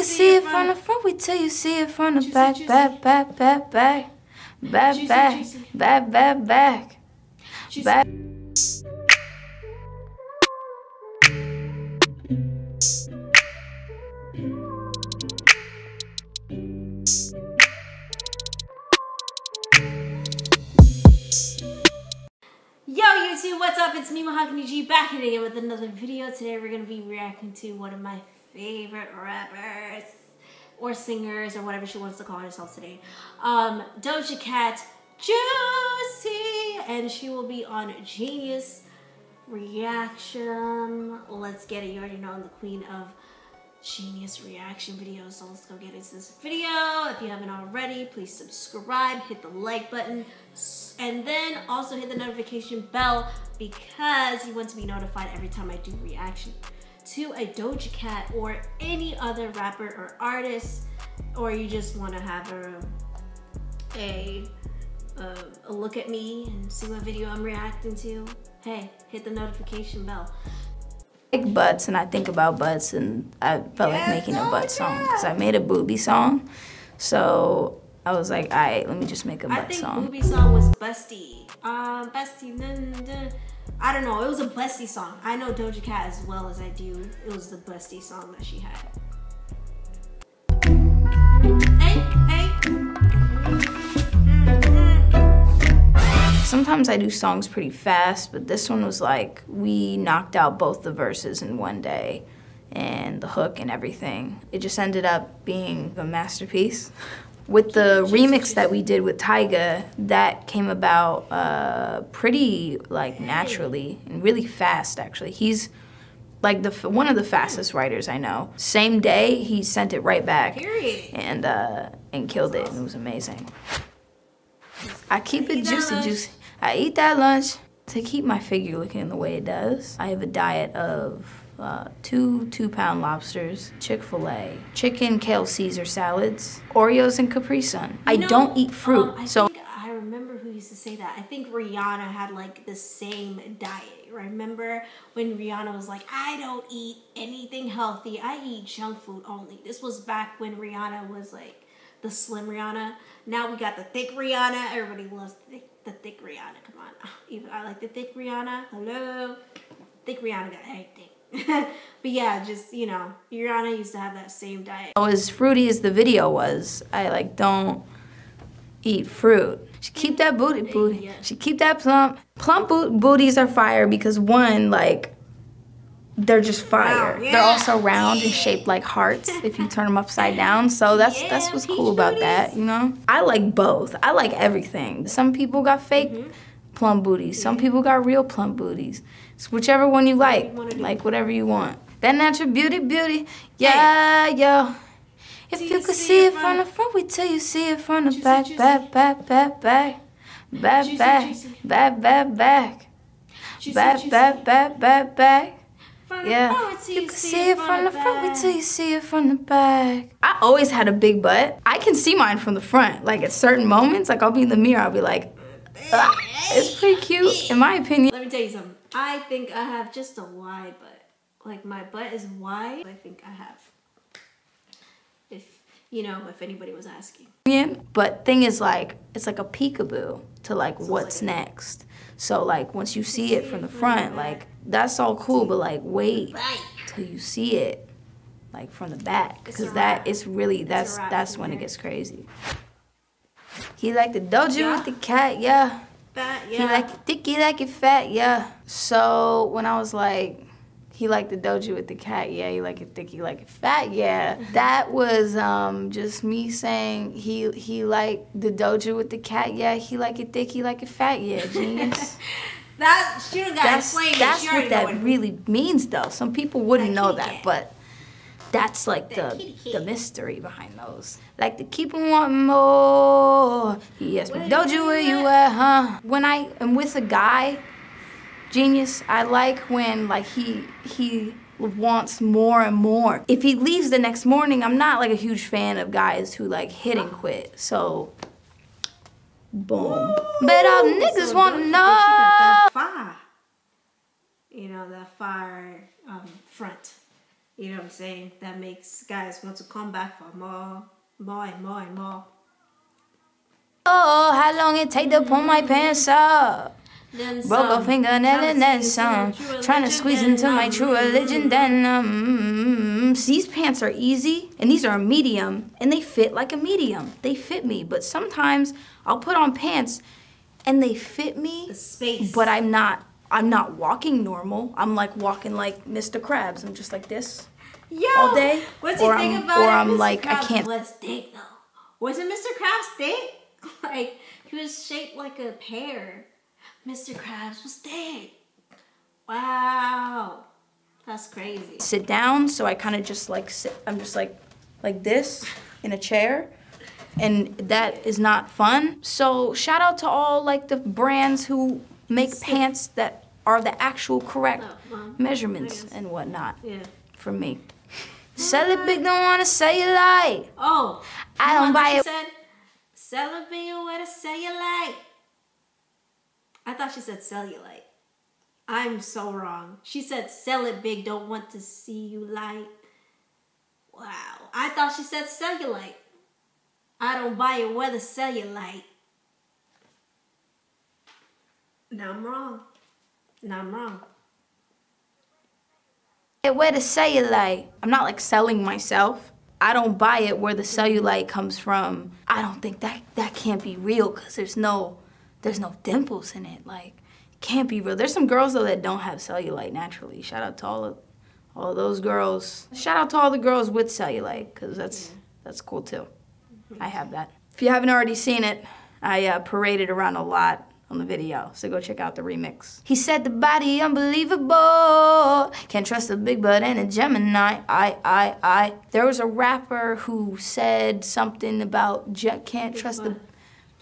could see it from the front, we tell you see it from the back, back, back, back, back, back, back, back, back, back, back. What's up? It's me, Mahogany G, back in again with another video. Today we're going to be reacting to one of my favorite rappers or singers or whatever she wants to call herself today. Doja Cat, Juicy, and she will be on Genius Reaction. Let's get it. You already know I'm the queen of Genius Reaction videos, so let's go get into this video. If you haven't already, please subscribe, hit the like button, and then also hit the notification bell because you want to be notified every time I do reaction to a Doja Cat or any other rapper or artist, or you just want to have a look at me and see what video I'm reacting to. Hey, hit the notification bell. Like butts, and I think about butts, and I felt like making a butt song because I made a booby song, so I was like, all right, let me just make a butt song. I think booby song was busty, I don't know, it was a busty song. I know Doja Cat as well as I do. It was the busty song that she had. Sometimes I do songs pretty fast, but this one was like, we knocked out both the verses in one day and the hook and everything. It just ended up being a masterpiece. With the remix that we did with Tyga, that came about pretty like naturally and really fast actually. He's like one of the fastest writers I know. Same day, he sent it right back and killed it, and it was amazing. I keep it juicy. I eat that lunch to keep my figure looking the way it does. I have a diet of two 2-pound lobsters, Chick-fil-A, chicken kale Caesar salads, Oreos, and Capri Sun. I don't eat fruit, I remember who used to say that. I think Rihanna had like the same diet. Remember when Rihanna was like, I don't eat anything healthy. I eat junk food only. This was back when Rihanna was like the slim Rihanna. Now we got the thick Rihanna. Everybody loves the thick Rihanna. Come on. Even I like the thick Rihanna. Hello. Thick Rihanna got everything. But yeah, just, you know, Rihanna used to have that same diet. Oh, as fruity as the video was, I like don't eat fruit. She keep that booty. Yeah. She keep that plump. Plump booties are fire because one, like, they're just fire. Wow, yeah. They're also round and shaped like hearts if you turn them upside down. So that's what's cool about that, you know? I like both. I like everything. Some people got fake plump booties. Some people got real plump booties. It's whichever one you like. Like whatever you want. That natural beauty. Yeah, yo. If you could see it from the front, we tell you see it from the back, back, back, back, back, back, back, back, back, back, back, back, back, back, back. Yeah, you can see it from the front until you see it from the back. I always had a big butt. I can see mine from the front. Like at certain moments, like I'll be in the mirror, I'll be like, ah, it's pretty cute in my opinion. Let me tell you something. I think I have just a wide butt. Like my butt is wide. I think I have. If, you know, if anybody was asking. But thing is like, it's like a peekaboo to like what's next. So like once you see it from the front, like that's all cool, but like wait till you see it like from the back, because that is really that's when it gets crazy. He like the doja with the cat, yeah. He like it thick, he like it fat, yeah. So when I was like, he like the doja with the cat, yeah. He like it thick, he like it fat, yeah. That was just me saying he like the doja with the cat, yeah. He like it thick, he like it fat, yeah. Genius. That she got that's what that really means, though. Some people wouldn't know that, but that's like the mystery behind those. Like to keep him wanting more. He asked me, doja, where you at, huh? When I am with a guy. Genius, I like when like he wants more and more. If he leaves the next morning, I'm not like a huge fan of guys who like hit and quit. So, boom. Ooh, but niggas so want to know. That fire, you know, that fire front. You know what I'm saying? That makes guys want to come back for more and more. Oh, how long it take to pull my pants up? Then broke a fingernail and then some. Trying to squeeze into my true religion, then these pants are easy, and these are a medium, and they fit like a medium. They fit me, but sometimes I'll put on pants, and they fit me. The space. But I'm not walking normal. I'm like walking like Mr. Krabs. I'm just like this. Yo, all day. What's or he think about? Or it, I'm Mr. like Krabs I can't. Let's date though. Wasn't Mr. Krabs date? Like he was shaped like a pear. Mr. Krabs was dead. Wow, that's crazy. Sit down, so I kind of just like sit. I'm just like this in a chair, and that is not fun. So shout out to all like the brands who make pants that are the actual correct measurements and whatnot. Yeah. For me, sell it big, don't wanna sell you like. Oh, I don't buy it. Said, sell it big, don't wanna sell you like. I thought she said cellulite. I'm so wrong. She said sell it big, don't want to see you light. Wow. I thought she said cellulite. I don't buy it with a cellulite. Now I'm wrong. Now I'm wrong. It where the cellulite. I'm not like selling myself. I don't buy it where the cellulite comes from. I don't think that can't be real because there's no dimples in it, like, can't be real. There's some girls though that don't have cellulite naturally. Shout out to all of those girls. Shout out to all the girls with cellulite, cause that's cool too. I have that. If you haven't already seen it, I paraded around a lot on the video, so go check out the remix. He said the body unbelievable, can't trust a big butt and a Gemini, I. There was a rapper who said something about can't trust the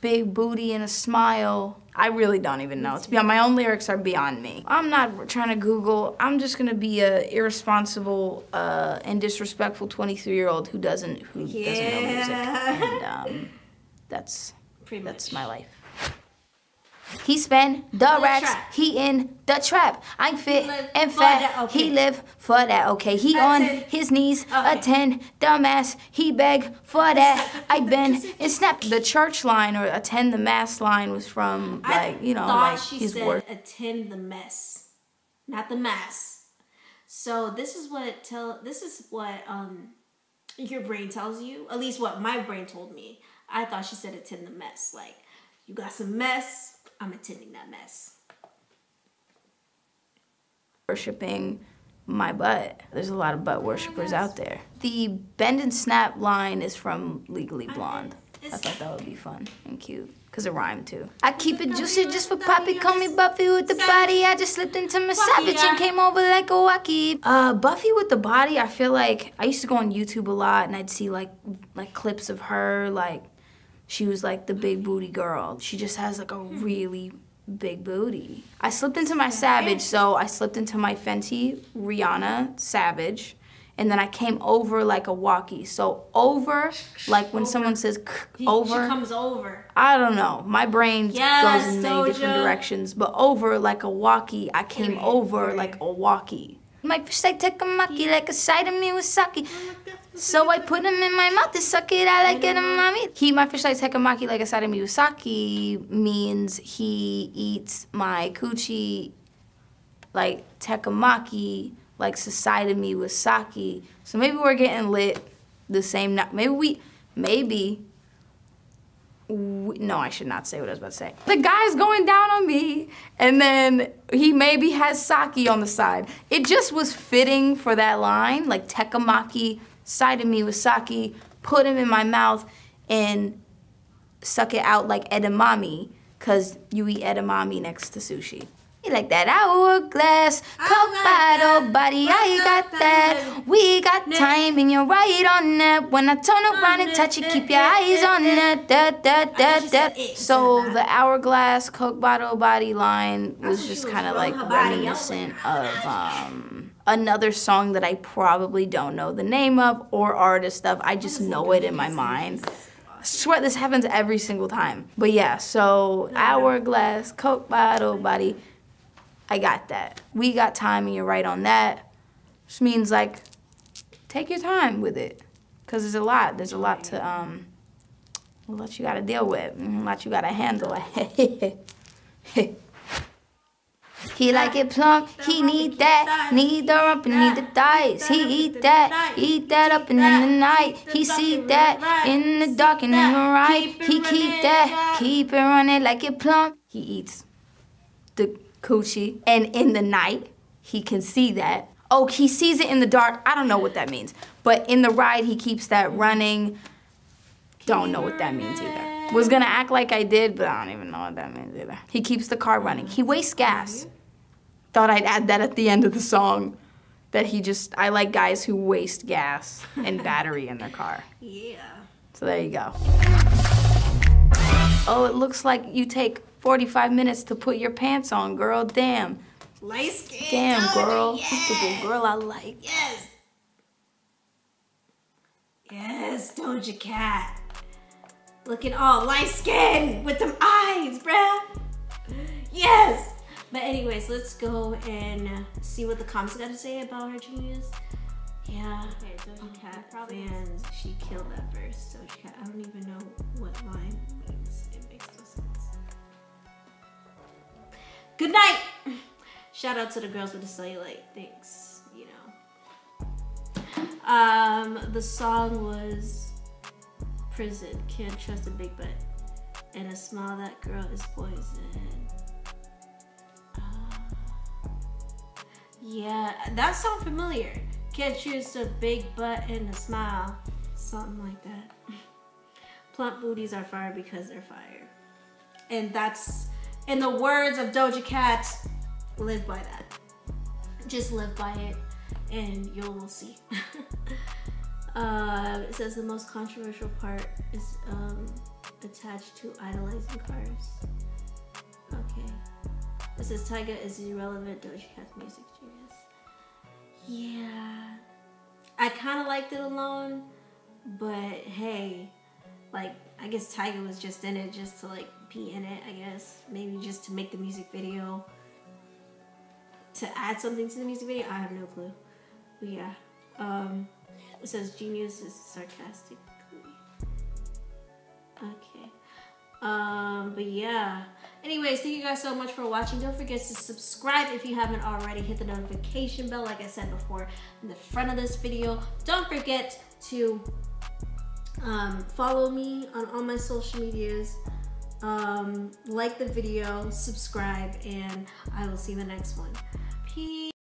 big booty and a smile. I really don't even know. It's beyond, my own lyrics are beyond me. I'm not trying to Google. I'm just gonna be a irresponsible and disrespectful 23-year-old who doesn't know music. And that's my life. He spend the racks, he in the trap. I'm fit and fat, okay. He live for that, okay. He on his knees, okay. Attend, the mass, he beg for that. I been and snap. The church line or attend the mass line was from, like, you know, like his work. Attend the mess, not the mass. So this is what your brain tells you, at least what my brain told me. I thought she said attend the mess, like you got some mess. I'm attending that mess. Worshipping my butt. There's a lot of butt worshippers out there. The bend and snap line is from Legally Blonde. I thought that would be fun and cute, cause it rhymed too. I keep it juicy just for Poppy, call me Buffy with the body. I just slipped into my Savage and came over like a wacky. Buffy with the body, I feel like, I used to go on YouTube a lot and I'd see like clips of her, like, she was like the big booty girl. She just has like a really big booty. I slipped into my Savage, so I slipped into my Fenty, Rihanna, Savage, and then I came over like a walkie. So over, like when someone says over. She comes over. I don't know. My brain goes in many different directions, but over like a walkie. I came over like a walkie. My fish like tekamaki, like a side of me with sake. So I put him in my mouth to suck it out like edamame. He, my fish like tekamaki, like a side of me with sake, means he eats my coochie like tekamaki, like side of me with sake. So maybe we're getting lit the same night. No, I should not say what I was about to say. The guy's going down on me, and then he maybe has sake on the side. It just was fitting for that line, like tekamaki, side of me with sake, put him in my mouth, and suck it out like edamame, because you eat edamame next to sushi. You like that hourglass, cold body, I got that. We got time and you're right on that. When I turn around and touch it, keep your eyes on that. So the hourglass, Coke bottle, body line was just kind of like reminiscent of another song that I probably don't know the name of or artist of. I just know it in my mind. I swear this happens every single time. But yeah, so hourglass, Coke bottle, body, I got that. We got time and you're right on that. Which means like take your time with it. Because there's a lot. There's a lot you got to deal with. A lot you got to handle. He like it plump, he need that. Need the rump and need the thighs. He eat that up and in the night. He see that in the dark and in the right. He keep that, keep it running like it plump. He eats the coochie and in the night, he can see that. Oh, he sees it in the dark. I don't know what that means. But in the ride, he keeps that running. Don't know what that means either. Was gonna act like I did, but I don't even know what that means either. He keeps the car running. He wastes gas. Thought I'd add that at the end of the song. That he just, I like guys who waste gas and battery in their car. Yeah. So there you go. Oh, it looks like you take 45 minutes to put your pants on, girl. Damn. Light skin. Damn, girl. Yes. Girl, I like. Yes. Yes, Doja Cat. Looking all light skin with them eyes, bruh. Yes. But anyways, let's go and see what the comments got to say about her Genius. Yeah. Okay, Doja Cat probably. And she killed that verse. Doja Cat. I don't even know what line means. It makes no sense. Good night. Shout out to the girls with the cellulite. Thanks, you know. The song was Prison. Can't trust a big butt. And a smile, that girl is poison. Yeah, that sounds familiar. Can't trust a big butt and a smile. Something like that. Plump booties are fire because they're fire. And that's, in the words of Doja Cat, live by that. Just live by it and you'll see. It says the most controversial part is attached to idolizing cars. Okay. It says Tyga is irrelevant, Doja Cat's music genius. Yeah. I kind of liked it alone, but hey, like I guess Tyga was just in it just to like be in it, I guess. Maybe just to make the music video. To add something to the music video, I have no clue. But yeah, it says Genius is sarcastically. Okay, but yeah. Anyways, thank you guys so much for watching. Don't forget to subscribe if you haven't already. Hit the notification bell, like I said before, in the front of this video. Don't forget to follow me on all my social medias. Like the video, subscribe, and I will see you in the next one. Peace.